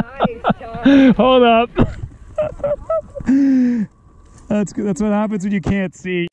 Nice, hold up. That's good. That's what happens when you can't see.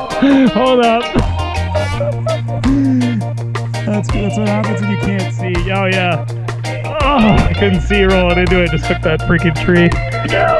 Hold up. That's what happens when you can't see. Oh, yeah. Oh, I couldn't see rolling into it. Just took that freaking tree. No.